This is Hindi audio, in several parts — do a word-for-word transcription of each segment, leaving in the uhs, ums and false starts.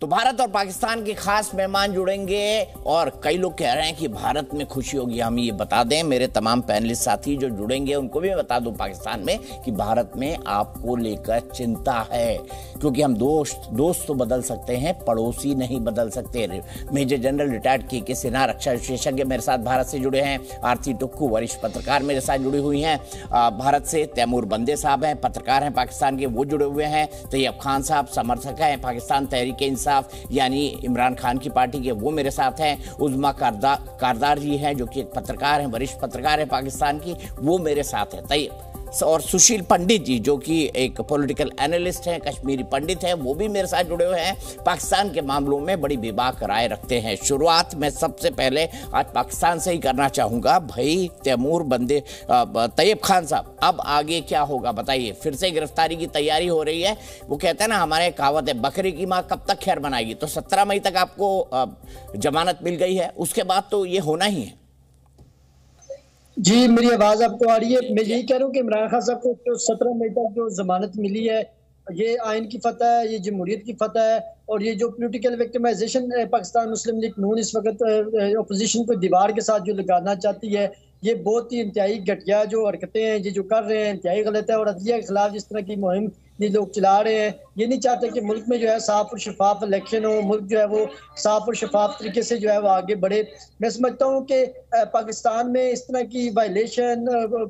तो भारत और पाकिस्तान के खास मेहमान जुड़ेंगे और कई लोग कह रहे हैं कि भारत में खुशी होगी। हम ये बता दें, मेरे तमाम पैनलिस्ट साथी जो जुड़ेंगे उनको भी मैं बता दूं पाकिस्तान में कि भारत में आपको लेकर चिंता है, क्योंकि हम दोस्त दोस्त तो बदल सकते हैं, पड़ोसी नहीं बदल सकते। मेजर जनरल रिटायर्ड के के सिन्हा रक्षा विशेषज्ञ मेरे साथ भारत से जुड़े हैं, आरती टुक्कू वरिष्ठ पत्रकार मेरे साथ जुड़ी हुई हैं भारत से, तैमूर बांडे साहब हैं पत्रकार हैं पाकिस्तान के, वो जुड़े हुए हैं, तैयब खान साहब समर्थक हैं पाकिस्तान तहरीके इंसान यानी इमरान खान की पार्टी के, वो मेरे साथ हैं, उजमा कारदार जी हैं जो कि एक पत्रकार हैं वरिष्ठ पत्रकार हैं पाकिस्तान की, वो मेरे साथ हैं, तैयब और सुशील पंडित जी जो कि एक पॉलिटिकल एनालिस्ट हैं कश्मीरी पंडित हैं, वो भी मेरे साथ जुड़े हुए हैं, पाकिस्तान के मामलों में बड़ी बेबाक राय रखते हैं। शुरुआत मैं सबसे पहले आज पाकिस्तान से ही करना चाहूँगा। भाई तैमूर बांडे, तैयब खान साहब, अब आगे क्या होगा बताइए? फिर से गिरफ्तारी की तैयारी हो रही है। वो कहते हैं ना, हमारे कहावत है बकरी की माँ कब तक खैर बनाएगी, तो सत्रह मई तक आपको जमानत मिल गई है, उसके बाद तो ये होना ही है। जी, मेरी आवाज़ आपको आ रही है? मैं यही कह रहा हूँ कि इमरान खान साहब को तो सत्रह मई तक जो जमानत मिली है, ये आइन की फतह है, ये जमहूरियत की फतह है, और ये जो पोलिटिकल विक्टिमाइजेशन पाकिस्तान मुस्लिम लीग नून इस वक्त अपोजिशन को दीवार के साथ जो लगाना चाहती है, ये बहुत ही इंतहाई घटिया जो हरकतें हैं ये जो कर रहे हैं इंतहाई गलत है। और अदलिया के खिलाफ जिस तरह की मुहिम ये लोग चला रहे हैं, ये नहीं चाहते कि मुल्क में जो है साफ और शफाफ इलेक्शन हो, मुल्क जो है वो साफ और शफाफ तरीके से जो है वो आगे बढ़े। मैं समझता हूँ कि पाकिस्तान में इस तरह की वायलेशन,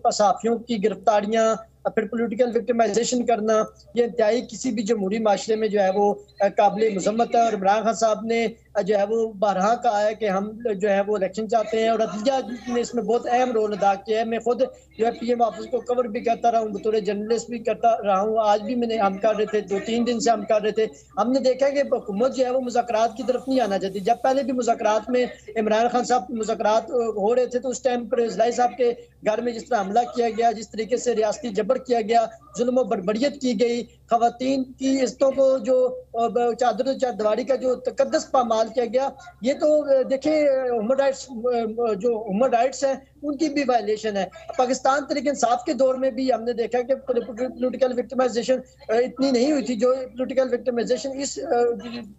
सहाफ़ियों की गिरफ्तारियाँ, फिर पोलिटिकल विक्टिमाइजेशन करना, ये इंतहाई किसी भी जमहूरी माशरे में जो है वो काबिल मजम्मत है। और इमरान खान साहब ने जो है वो बारहा कहा है कि हम जो है वो इलेक्शन चाहते हैं, और अदलिया ने इसमें बहुत अहम रोल अदा किया है। मैं खुद जो है पी एम ऑफिस को कवर भी करता रहा हूँ, बतौर जर्नलिस्ट भी करता रहा हूँ, आज भी मैंने हम कर रहे थे, दो तीन दिन से हम कर रहे थे। हमने देखा कि हुकूमत जो है वो मुज़ाकरात की तरफ नहीं आना चाहती। जब पहले भी मुज़ाकरात में इमरान खान साहब मुज़ाकरात हो रहे थे, तो उस टाइम पर इजलाई साहब के घर में जिस तरह हमला किया गया, जिस तरीके से रियासती जबर किया गया, जुल्म व बर्बरियत की गई, खवातीन की इज्जतों को जो चादर चारदीवारी का जो तकद्दस पामाल किया गया, ये तो देखिए ह्यूमन राइट्स जो ह्यूमन राइट्स हैं उनकी भी वायलेशन है। पाकिस्तान तहरीके इंसाफ के दौर में भी हमने देखा कि पोलिटिकल विक्टिमाइजेशन इतनी नहीं हुई थी, जो पोलिटिकल विक्टिमाइजेशन इस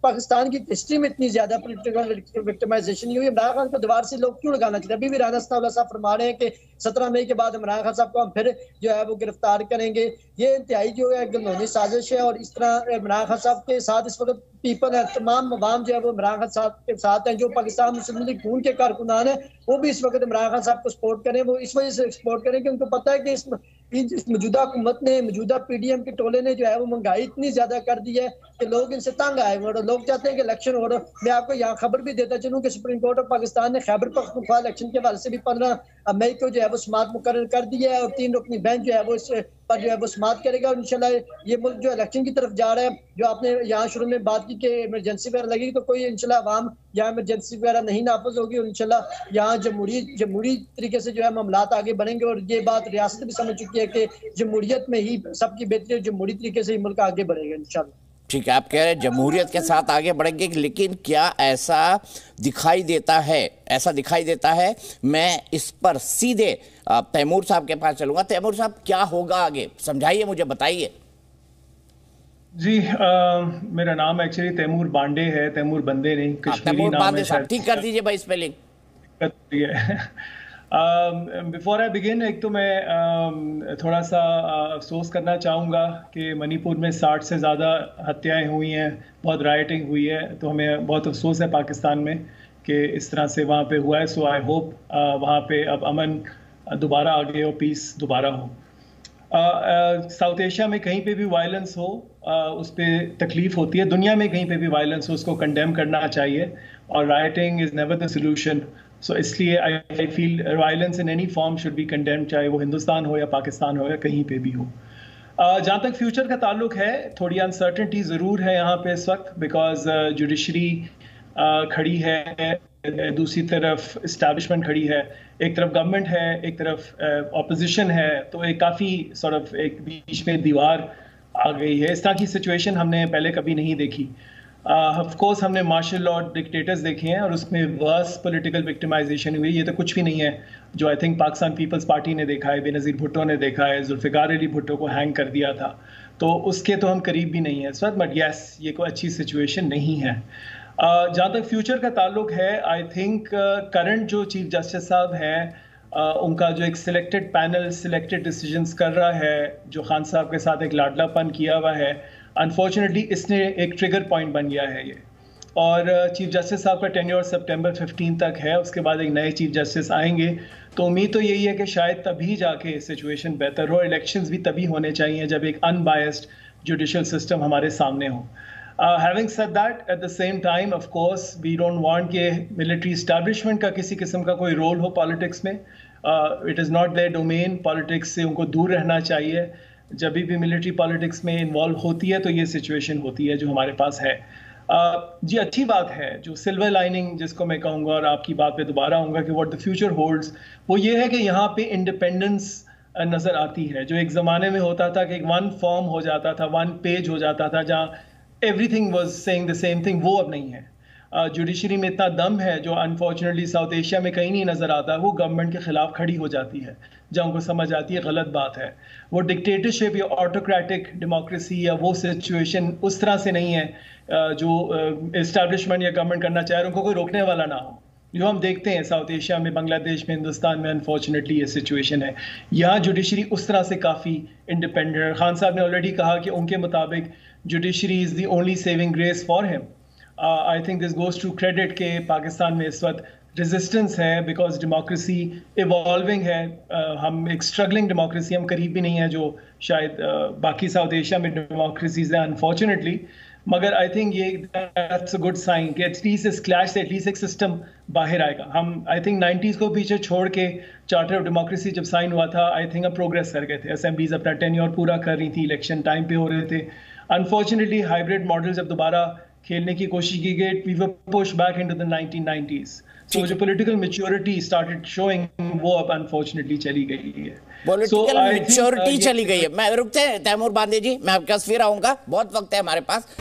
पाकिस्तान की हिस्ट्री में इतनी ज्यादा पोलिटिकल विक्टिमाइजेशन नहीं हुई। इमरान खान को दीवार से लोग क्यों लगाना चाहिए? अभी भी राना साहब फरमा रहे हैं कि सत्रह मई के बाद इमरान खान साहब को हम फिर जो है वो गिरफ्तार करेंगे। ये इंतहाई जो है गंदोनी साजिश है, और इस तरह इमरान खान साहब के साथ इस वक्त पीपल है, तमाम अवाम जो है वो इमरान खान साहब के साथ हैं। जो पाकिस्तान मुस्लिम लीग नून के कारकुनान हैं वो भी इस वक्त इमरान खान साहब को सपोर्ट करें, वो इस वजह से सपोर्ट करें कि उनको पता है कि इस मौजूदा हुकूमत ने, मौजूदा पीडीएम के टोले ने जो है वो महंगाई इतनी ज्यादा कर दी है कि लोग इनसे तंग आए हुए, और लोग चाहते हैं कि इलेक्शन हो। मैं आपको यहाँ खबर भी देता चलूँ कि सुप्रीम कोर्ट ऑफ पाकिस्तान ने खैबर पुख्तवा इलेक्शन के हवाले से भी पंद्रह मई को जो है वो समात मुकर्रर कर दी है, और तीन रुकनी बेंच जो है वो इस पर जो है वो समात करेगा। और इंशाल्लाह ये मुल्क जो इलेक्शन की तरफ जा रहा है, जो आपने यहाँ शुरू में बात की कि इमरजेंसी वगैरह लगेगी, तो कोई इंशाल्लाह आवाम यहाँ इमरजेंसी वगैरह नहीं नाफज होगी, और इंशाल्लाह यहाँ जमहूरी जमहूरी तरीके से जो है मामलात आगे बढ़ेंगे। और ये बात रियासत भी समझ चुकी है कि जमहूरियत में ही सबकी बेहतरी, जमहूरी तरीके से ही मुल्क आगे बढ़ेगा इंशाल्लाह। ठीक है, आप कह रहे हैं जमहूरियत के साथ आगे बढ़ेंगे, लेकिन क्या ऐसा दिखाई देता है? ऐसा दिखाई देता है। मैं इस पर सीधे तैमूर साहब के पास चलूंगा। तैमूर साहब, क्या होगा आगे, समझाइए, मुझे बताइए। जी, आ, मेरा नाम एक्चुअली तैमूर बांडे है, तैमूर बांडे नहीं, कश्मीरी नाम है। ठीक कर दीजिए भाई, इसमें बिफोर आई बिगिन, एक तो मैं uh, थोड़ा सा uh, अफसोस करना चाहूँगा कि मणिपुर में साठ से ज़्यादा हत्याएं हुई हैं, बहुत राइटिंग हुई है, तो हमें बहुत अफसोस है पाकिस्तान में कि इस तरह से वहाँ पे हुआ है। सो आई होप वहाँ पे अब अमन दोबारा आ गए और पीस दोबारा हो। साउथ एशिया में कहीं पे भी वायलेंस हो uh, उस पर तकलीफ़ होती है, दुनिया में कहीं पे भी वायलेंस हो उसको कंडेम करना चाहिए, और rioting is never the solution. So so, इसलिए I feel violence in any form should be condemned, चाहे वो हिंदुस्तान हो या पाकिस्तान हो या कहीं पे भी हो। uh, जहाँ तक फ्यूचर का ताल्लुक है, थोड़ी अनसर्टनिटी ज़रूर है यहाँ पे इस वक्त, बिकॉज जुडिशरी खड़ी है, दूसरी तरफ इस्टेब्लिशमेंट खड़ी है, एक तरफ गवर्नमेंट है, एक तरफ ऑपोजिशन uh, है, तो एक काफ़ी सॉर्ट ऑफ एक बीच में दीवार आ गई है। इस तरह की सिचुएशन हमने पहले कभी नहीं देखी। ऑफ कोर्स हमने मार्शल लॉ डिक्टेटर्स देखे हैं, और उसमें वर्स पॉलिटिकल विक्टिमाइजेशन हुई, ये तो कुछ भी नहीं है जो आई थिंक पाकिस्तान पीपल्स पार्टी ने देखा है, बेनज़ीर भुट्टो ने देखा है, जुल्फिकार अली भुट्टो को हैंग कर दिया था। तो उसके तो हम करीब भी नहीं हैं इस वक्त, बट यस ये कोई अच्छी सिचुएशन नहीं है। uh, जहाँ तक फ्यूचर का ताल्लुक है, आई थिंक करंट जो चीफ जस्टिस साहब हैं Uh, उनका जो एक सिलेक्टेड पैनल सिलेक्टेड डिसीजंस कर रहा है, जो खान साहब के साथ एक लाडलापन किया हुआ है, अनफॉर्चुनेटली इसने एक ट्रिगर पॉइंट बन गया है ये। और चीफ जस्टिस साहब का टेन्योर सितंबर फिफ्टीन तक है, उसके बाद एक नए चीफ जस्टिस आएंगे, तो उम्मीद तो यही है कि शायद तभी जाके सिचुएशन बेहतर हो। इलेक्शंस भी तभी होने चाहिए जब एक अनबायस्ड जुडिशल सिस्टम हमारे सामने हो। Having said that, at the same time of course we don't want के मिलिट्री इस्टेब्लिशमेंट का किसी किस्म का कोई रोल हो पॉलिटिक्स में। It is not their domain, politics से उनको दूर रहना चाहिए। जब भी मिलिट्री पॉलिटिक्स में इन्वॉल्व होती है तो ये सिचुएशन होती है जो हमारे पास है। uh, जी अच्छी बात है, जो सिल्वर लाइनिंग जिसको मैं कहूँगा, और आपकी बात पे दोबारा आऊँगा कि व्हाट द फ्यूचर होल्ड्स, वो ये है कि यहाँ पे इंडिपेंडेंस नज़र आती है। जो एक ज़माने में होता था कि वन फॉर्म हो जाता था, वन पेज हो जाता था, जहाँ everything was saying the same thing, वो अब नहीं है। जुडिशरी uh, में इतना दम है जो अनफॉर्चुनेटली साउथ एशिया में कहीं नहीं नज़र आता। वो गवर्नमेंट के खिलाफ खड़ी हो जाती है जहाँ उनको समझ आती है गलत बात है। वो डिक्टेटरशिप या ऑटोक्रेटिक डेमोक्रेसी या वो सिचुएशन उस तरह से नहीं है uh, जो इस्टेब्लिशमेंट uh, या गवर्नमेंट करना चाहे, उनको कोई रोकने वाला ना हो, जो हम देखते हैं साउथ एशिया में, बांग्लादेश में, हिंदुस्तान में। अनफॉर्चुनेटली ये सिचुएशन है। यहाँ जुडिशरी उस तरह से काफ़ी इंडिपेंडेंट। खान साहब ने ऑलरेडी कहा कि उनके मुताबिक judiciary is the only saving grace for him. I think this goes to credit के पाकिस्तान में इस वक्त रेजिस्टेंस है, बिकॉज डेमोक्रेसी इवॉल्विंग है। uh, हम एक स्ट्रगलिंग डेमोक्रेसी, हम करीब भी नहीं है जो शायद uh, बाकी साउथ एशिया में डेमोक्रेसीज हैं अनफॉर्चुनेटली। मगर आई थिंक ये दैट्स अ गुड साइन कि एटलीस्ट इस क्लैश से एटलीस्ट एक सिस्टम बाहर आएगा। हम आई थिंक नाइन्टीज़ को पीछे छोड़ के चार्टर ऑफ डेमोक्रेसी जब साइन हुआ था, आई थिंक अब प्रोग्रेस कर गए थे। असेंबलीज अपना टेन्योर पूरा कर रही थी, इलेक्शन टाइम पे हो रहे थे। अनफॉर्चुनेटली हाइब्रिड मॉडल जब दोबारा खेलने की कोशिश की गई, we were pushed back into the nineteen nineties. So जो पॉलिटिकल मैच्योरिटी स्टार्टेड शोइंग, वो अब अनफॉर्चुनेटली चली गई है। पॉलिटिकल मैच्योरिटी चली गई है। मैं रुकते हैं तैमूर बांडे जी, मैं आपके पास फिर आऊंगा, बहुत वक्त है हमारे पास।